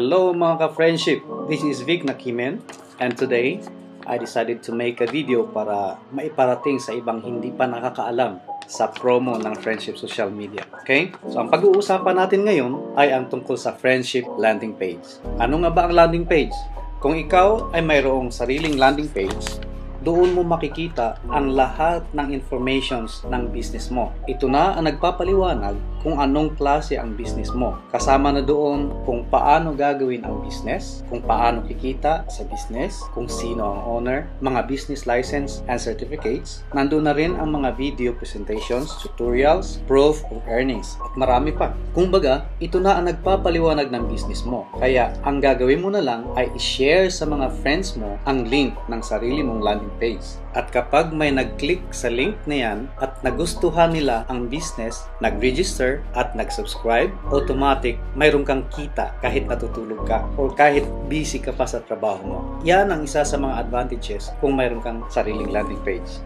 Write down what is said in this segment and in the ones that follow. Hello mga ka-friendship, this is Vic Nakimen and today I decided to make a video para maiparating sa ibang hindi pa nakakaalam sa promo ng friendship social media. Okay? So ang pag-uusapan natin ngayon ay ang tungkol sa friendship landing page. Ano nga ba ang landing page? Kung ikaw ay mayroong sariling landing page, doon mo makikita ang lahat ng informations ng business mo. Ito na ang nagpapaliwanag kung anong klase ang business mo. Kasama na doon kung paano gagawin ang business, kung paano kikita sa business, kung sino ang owner, mga business license and certificates. Nandun na rin ang mga video presentations, tutorials, proof of earnings, at marami pa. Kumbaga, ito na ang nagpapaliwanag ng business mo. Kaya, ang gagawin mo na lang ay i-share sa mga friends mo ang link ng sarili mong landing page. At kapag may nag-click sa link na yan at nagustuhan nila ang business, nag-register at nag-subscribe, automatic mayroon kang kita kahit natutulog ka o kahit busy ka pa sa trabaho mo. Yan ang isa sa mga advantages kung mayroon kang sariling landing page.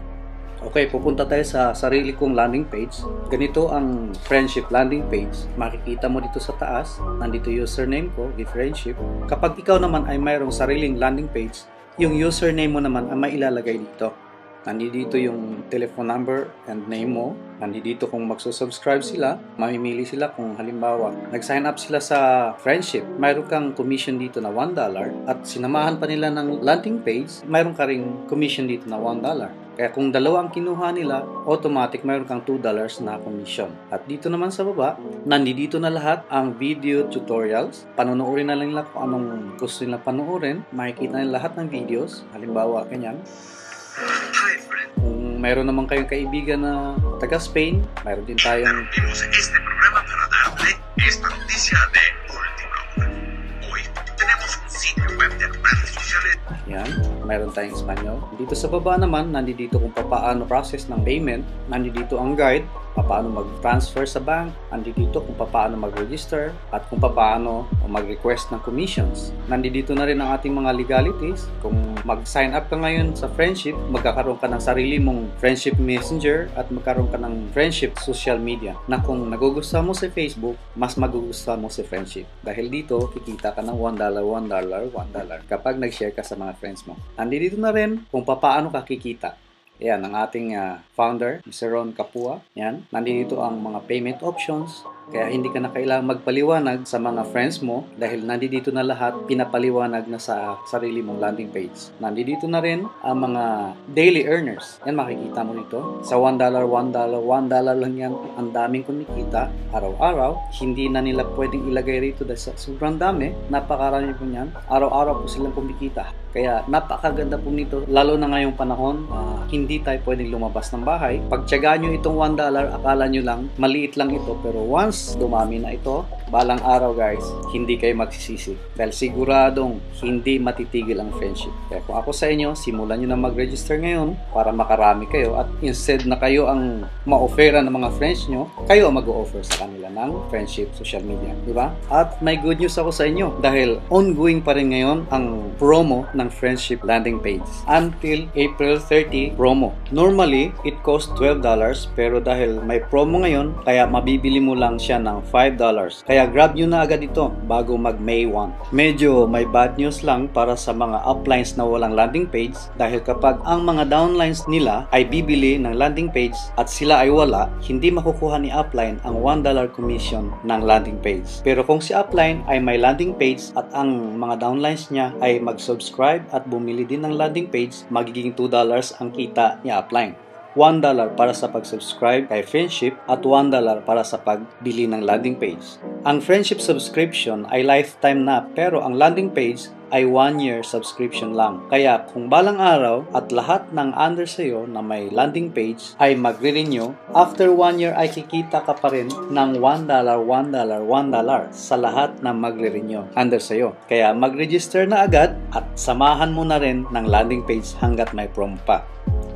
Okay, pupunta tayo sa sarili kong landing page. Ganito ang friendship landing page. Makikita mo dito sa taas, nandito username ko, Friendship. Kapag ikaw naman ay mayroong sariling landing page, yung username mo naman ang mailalagay dito. Nandito yung telephone number and name mo. Nandito kung magsusubscribe sila, mamimili sila kung halimbawa nag-sign up sila sa friendship. Mayroon kang commission dito na $1 at sinamahan pa nila ng landing page, mayroon ka ring commission dito na $1. Kaya kung dalawa ang kinuha nila, automatic mayroon kang $2 na commission. At dito naman sa baba, nandito na lahat ang video tutorials. Panonoorin na lang nila kung anong gusto nila panoorin. Makikita nila lahat ng videos. Halimbawa, ganyan. Hi, friend. Kung mayroon naman kayong kaibigan na taga Spain, mayroon din tayong... Tenemos este programa para darle esta noticia de última hora. Hoy, tenemos un sitio web de redes sociales. Ayan. Mayroon tayong Espanyol. Dito sa baba naman, nandito kung paano process ng payment. Nandito ang guide, paano mag-transfer sa bank. Nandito kung paano mag-register at kung paano mag-request ng commissions. Nandito na rin ang ating mga legalities. Kung mag-sign up ka ngayon sa friendship, magkakaroon ka ng sarili mong friendship messenger at magkaroon ka ng friendship social media na kung nagugustuhan mo sa Facebook, mas magugustuhan mo sa friendship. Dahil dito, kikita ka ng $1 kapag nag-share ka sa mga friends mo. Nandito na rin kung paano ka kikita. Ayan, ang ating founder, Mr. Ron Capua. Ayan, nandito ang mga payment options. Kaya hindi ka na kailangang magpaliwanag sa mga friends mo dahil nandito na lahat pinapaliwanag na sa sarili mong landing page. Nandito na rin ang mga daily earners. Yan, makikita mo nito. Sa $1 lang yan. Ang daming kumikita araw-araw. Hindi na nila pwedeng ilagay rito dahil sobrang dami. Napakarami po niyan. Araw-araw po silang kumikita. Kaya napakaganda po nito. Lalo na ngayong panahon, hindi tayo pwedeng lumabas ng bahay. Pagtyagaan nyo itong $1, akala nyo lang, maliit lang ito. Pero once dumami na ito, balang araw guys, hindi kayo magsisisi. Dahil siguradong hindi matitigil ang friendship. Kaya kung ako sa inyo, simulan nyo na mag-register ngayon para makarami kayo. At instead na kayo ang ma-offera ng mga friends nyo, kayo ang mag-o-offer sa kanila ng friendship social media. Diba? At may good news ako sa inyo dahil ongoing pa rin ngayon ang promo ng friendship landing page until April 30 promo. Normally, it costs $12 pero dahil may promo ngayon, kaya mabibili mo lang siya ng $5. Kaya grab nyo na agad ito bago mag May 1. Medyo may bad news lang para sa mga uplines na walang landing page dahil kapag ang mga downlines nila ay bibili ng landing page at sila ay wala, hindi makukuha ni upline ang $1 commission ng landing page. Pero kung si upline ay may landing page at ang mga downlines niya ay mag-subscribe at bumili din ng landing page, magiging $2 ang kita niya upline. $1 para sa pag-subscribe kay Friendship at $1 para sa pagbili ng landing page. Ang Friendship subscription ay lifetime na pero ang landing page ay 1-year subscription lang. Kaya kung balang araw at lahat ng under sa'yo na may landing page ay magre-renew, after 1 year ay kikita ka pa rin ng $1 sa lahat ng magre-renew under sa'yo. Kaya mag-register na agad at samahan mo na rin ng landing page hanggat may promo pa.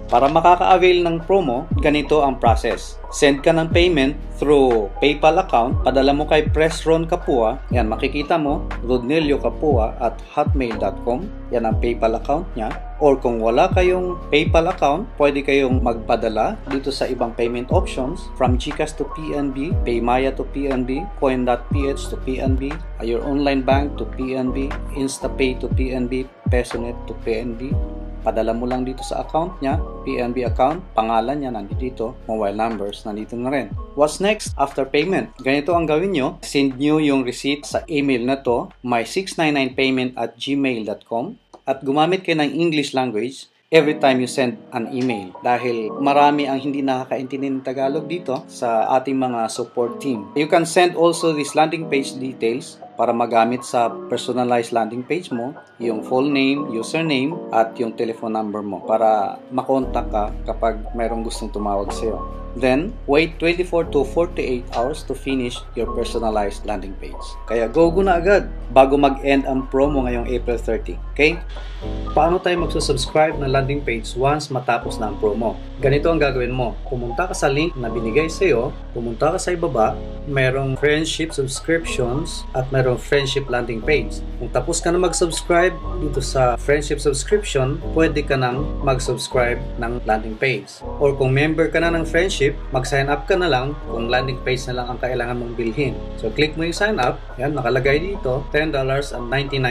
Para makaka-avail ng promo, ganito ang process. Send ka ng payment through PayPal account, padala mo kay Pres Ron Capua, yan makikita mo, Rodnillo Kapua at hotmail.com, yan ang PayPal account niya. Or kung wala kayong PayPal account, pwede kayong magpadala dito sa ibang payment options from GCash to PNB, Paymaya to PNB, Coin.ph to PNB, your online bank to PNB, InstaPay to PNB, PesoNet to PNB. Padala mo lang dito sa account niya, PNB account, pangalan niya nandito dito, mobile numbers nandito na rin. What's next after payment? Ganito ang gawin nyo, send nyo yung receipt sa email na to, my699payment@gmail.com, at gumamit kayo ng English language every time you send an email dahil marami ang hindi nakakaintindi ng Tagalog dito sa ating mga support team. You can send also these landing page details para magamit sa personalized landing page mo, yung full name, username, at yung telephone number mo para makontak ka kapag mayroong gustong tumawag sa'yo. Then, wait 24 to 48 hours to finish your personalized landing page. Kaya go na agad bago mag-end ang promo ngayong April 30. Okay? Paano tayo magsusubscribe ng landing page once matapos na ang promo? Ganito ang gagawin mo. Pumunta ka sa link na binigay sa'yo, pumunta ka sa ibaba, merong friendship subscriptions at merong friendship landing page. Kung tapos ka na mag-subscribe dito sa friendship subscription, pwede ka nang mag-subscribe ng landing page. Or kung member ka na ng friendship, mag-sign up ka na lang kung landing page na lang ang kailangan mong bilhin. So click mo yung sign up, yan, nakalagay dito, $10.99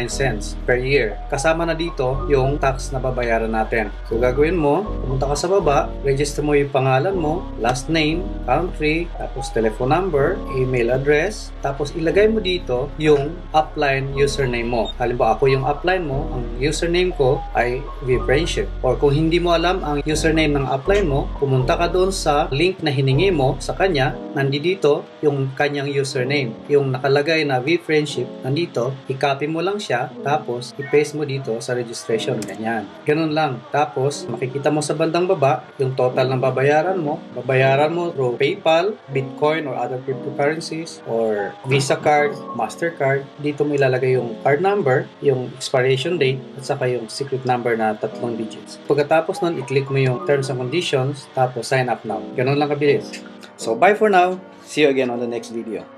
per year. Kasama na dito yung tax na babayaran natin. So gagawin mo, pumunta ka sa baba, register mo yung pangalan mo, last name, country, tapos telephone number, email address, tapos ilagay mo dito yung upline username mo. Halimbawa, ako yung upline mo, ang username ko ay Friendship. Or kung hindi mo alam ang username ng upline mo, pumunta ka doon sa link na hiningi mo sa kanya, nandito yung kanyang username. Yung nakalagay na Friendship, nandito, i-copy mo lang siya, tapos i-paste mo dito sa registration. Ganyan. Ganun lang. Tapos, makikita mo sa bandang baba yung total ng babayaran mo. Babayaran mo through PayPal, Bitcoin or other cryptocurrencies, or Visa card, Mastercard card, dito mo ilalagay yung card number, yung expiration date, at saka yung secret number na 3 digits. Pagkatapos nun, i-click mo yung terms and conditions, tapos sign up now. Ganun lang kabilis. So, bye for now. See you again on the next video.